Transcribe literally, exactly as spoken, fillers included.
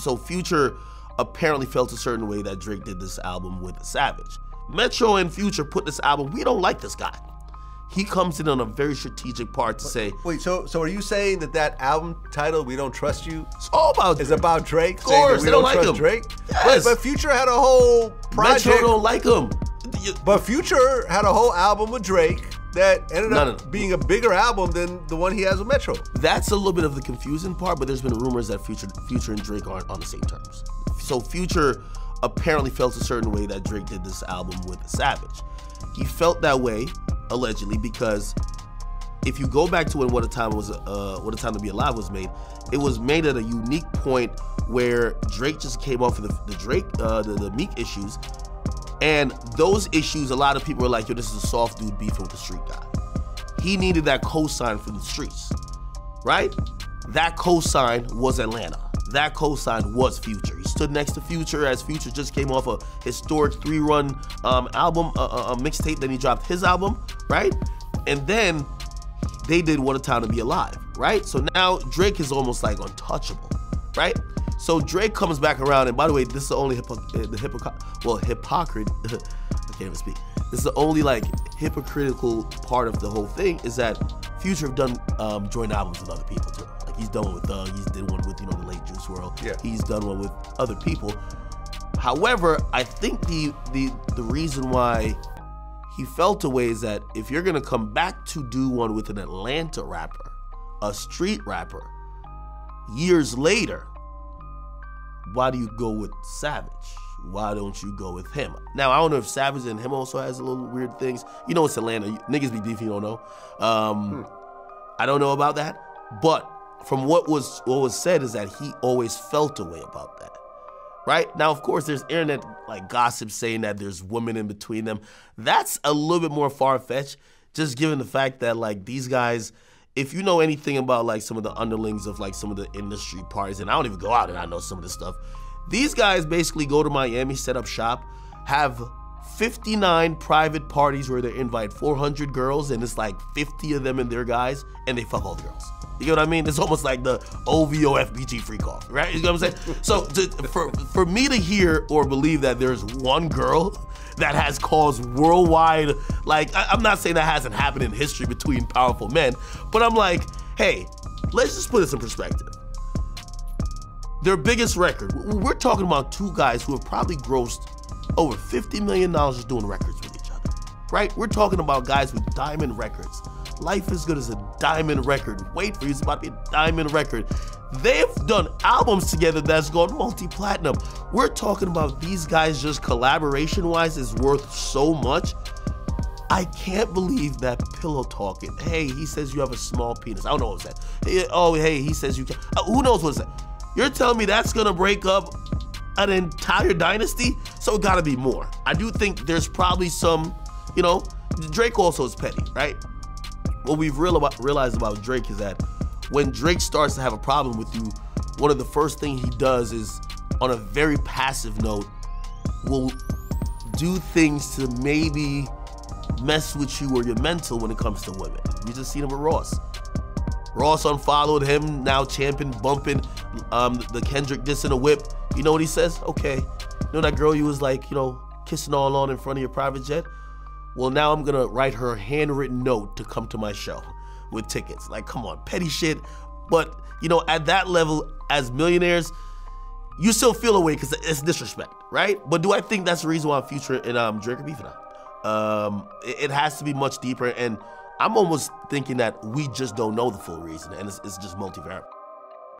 So Future apparently felt a certain way that Drake did this album with Savage. Metro and Future put this album, we don't like this guy. He comes in on a very strategic part to say. Wait, so so are you saying that that album title, We Don't Trust You, it's all about Drake. It's about Drake? Of course, they don't, don't like him. Drake? Yes. But, but Future had a whole project. Metro don't like him. But Future had a whole album with Drake that ended no, up no, no. being a bigger album than the one he has with Metro. That's a little bit of the confusing part, but there's been rumors that Future, Future and Drake aren't on the same terms. So Future apparently felt a certain way that Drake did this album with Savage. He felt that way, allegedly, because if you go back to when What a Time was, uh, What a Time to Be Alive was made, it was made at a unique point where Drake just came off of the, the Drake, uh, the, the Meek issues, and those issues, a lot of people were like, yo, this is a soft dude beefing with the street guy. He needed that cosign from the streets, right? That cosign was Atlanta. That cosign was Future. He stood next to Future as Future just came off a historic three-run um, album, a, a, a mixtape, then he dropped his album, right? And then they did What a Time to Be Alive, right? So now Drake is almost like untouchable, right? So Drake comes back around, and by the way, this is the only hypo the hypoc well, hypocrite, I can't even speak. This is the only like hypocritical part of the whole thing is that Future have done um, joint albums with other people too. Like he's done one with Thug, he's did one with, you know, the late Juice world. Yeah. He's done one with other people. However, I think the, the, the reason why he felt a way is that if you're gonna come back to do one with an Atlanta rapper, a street rapper, years later, why do you go with Savage? Why don't you go with him? Now, I don't know if Savage and him also has a little weird things. You know, it's Atlanta. Niggas be beefing, you don't know. Um, hmm. I don't know about that. But from what was what was said is that he always felt a way about that, right? Now, of course, there's internet like gossip saying that there's women in between them. That's a little bit more far-fetched, just given the fact that like these guys, if you know anything about like some of the underlings of like some of the industry parties, and I don't even go out and I know some of this stuff, these guys basically go to Miami, set up shop, have fifty-nine private parties where they invite four hundred girls and it's like fifty of them and their guys, and they fuck all the girls. You know what I mean? It's almost like the O V O F B G free call, right? You know what I'm saying? So to, for, for me to hear or believe that there's one girl that has caused worldwide, like, I, I'm not saying that hasn't happened in history between powerful men, but I'm like, hey, let's just put this in perspective. Their biggest record, we're talking about two guys who have probably grossed over fifty million dollars just doing records with each other, right? We're talking about guys with diamond records. Life is Good is a diamond record. Wait for You is about to be a diamond record. They've done albums together that's gone multi-platinum. We're talking about these guys just collaboration-wise is worth so much. I can't believe that pillow talking. Hey, he says you have a small penis. I don't know what it said. Hey, oh, hey, he says you can. Uh, who knows what it said? You're telling me that's gonna break up an entire dynasty? So it gotta be more. I do think there's probably some, you know, Drake also is petty, right? What we've real about, realized about Drake is that when Drake starts to have a problem with you, one of the first things he does is, on a very passive note, will do things to maybe mess with you or your mental when it comes to women. We just seen him with Ross. Ross unfollowed him, now champion, bumping um, the Kendrick diss in a whip. You know what he says? Okay, you know that girl you was like, you know, kissing all on in front of your private jet? Well, now I'm gonna write her a handwritten note to come to my show with tickets. Like, come on, petty shit. But, you know, at that level, as millionaires, you still feel a way because it's disrespect, right? But do I think that's the reason why Future and um, Drake are beefing out? Um, it, it has to be much deeper, and I'm almost thinking that we just don't know the full reason, and it's, it's just multivariable.